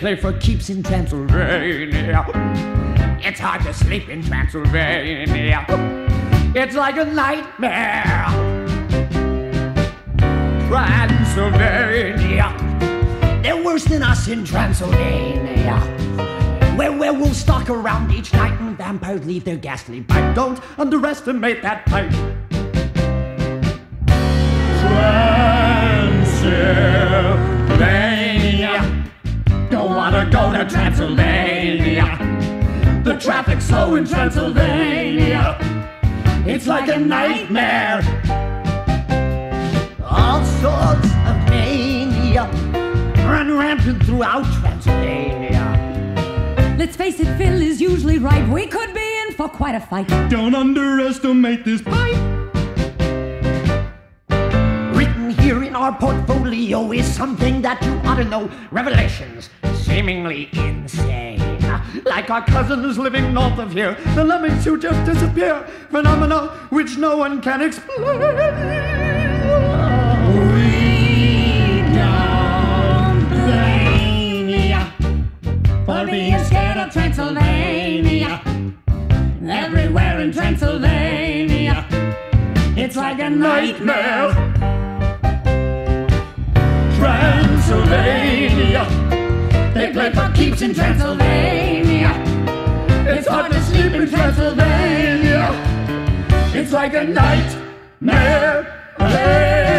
play for keeps in Transylvania. It's hard to sleep in Transylvania. It's like a nightmare. Transylvania. They're worse than us in Transylvania, where werewolves stalk around each night and vampires leave their ghastly bite. Don't underestimate that pipe. Transylvania. Don't wanna go to Transylvania. The traffic's slow in Transylvania. It's like a nightmare. All sorts of mania run rampant throughout Transylvania. Let's face it, Phil is usually right. We could be in for quite a fight. Don't underestimate this pipe. Written here in our portfolio is something that you ought to know. Revelations seemingly insane. Like our cousins living north of here, the lemmings who just disappear. Phenomena which no one can explain. Being scared of Transylvania. Everywhere in Transylvania, it's like a nightmare. Transylvania. They play for keeps in Transylvania. It's hard to sleep in Transylvania. It's like a nightmare.